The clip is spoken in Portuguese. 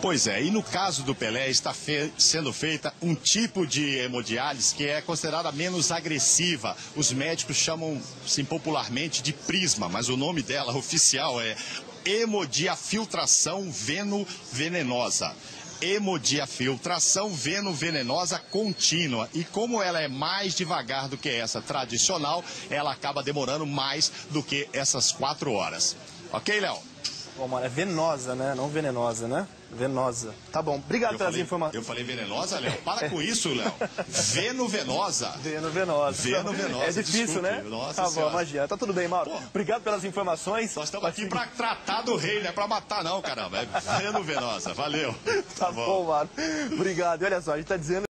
Pois é, e no caso do Pelé está sendo feita um tipo de hemodiálise que é considerada menos agressiva. Os médicos chamam, sim, popularmente de prisma, mas o nome dela oficial é hemodiafiltração veno-venosa. Hemodiafiltração veno-venosa contínua. E como ela é mais devagar do que essa tradicional, ela acaba demorando mais do que essas 4 horas. Ok, Léo? Bom, Mauro, é venosa, né? Não venenosa, né? Venosa. Tá bom. Obrigado pelas informações. Eu falei venenosa, Léo? Para com isso, Léo. Veno-venosa. Veno-venosa. Veno-venosa. É difícil, desculpe, né? Nossa, tá bom, imagina. Tá tudo bem, Mauro. Porra. Obrigado pelas informações. Nós estamos aqui pra tratar do rei, não é pra matar não, caramba. É veno-venosa. Valeu. Tá bom, Mauro. Obrigado. E olha só, a gente tá dizendo...